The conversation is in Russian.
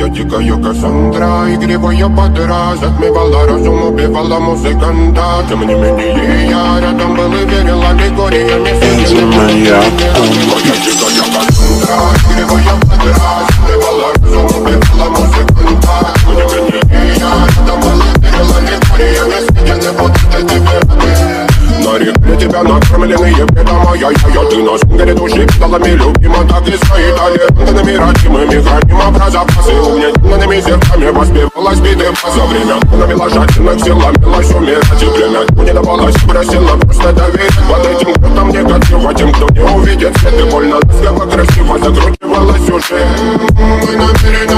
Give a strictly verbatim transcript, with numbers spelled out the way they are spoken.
я дико, юка, Сандра. Игривая подразд отмевала разум, убивала музыканта. Тем не менее я рядом был и верила Григориями Синдинами. Я дико, юка, Сандра. Игривая подразд отмевала разум, убивала музыканта. Тем не менее я рядом был и верила Григориями Синдинами. Вот это тебе. На рекле тебя накормленные беда моя, я, ты на сунгаре души педалами любима, так и свои талерантными родимыми храним про запасы. Угнетенными зерками воспевалась битым за время нами ложательных сил ломилась умирать, и время не давалось, просила просто доверять. Под этим кто-то мне готова, тем, кто не увидит свет, и больно ласково красиво закручивалась уже. Мы намерены